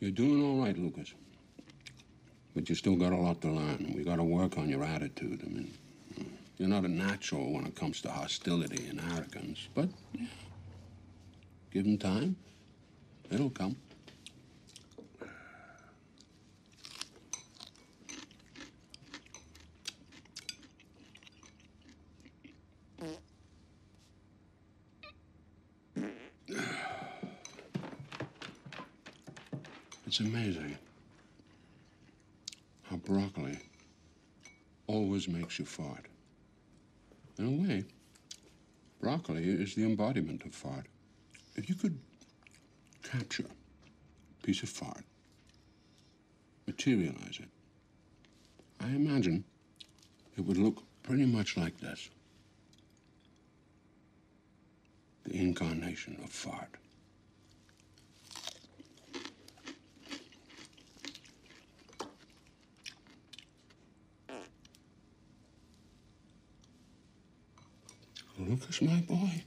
You're doing all right, Lucas. But you still got a lot to learn. We got to work on your attitude. I mean, you're not a natural when it comes to hostility and arrogance, but yeah, give them time. It'll come. It's amazing how broccoli always makes you fart. In a way, broccoli is the embodiment of fart. If you could capture a piece of fart, materialize it, I imagine it would look pretty much like this. The incarnation of fart. Lucas, my boy.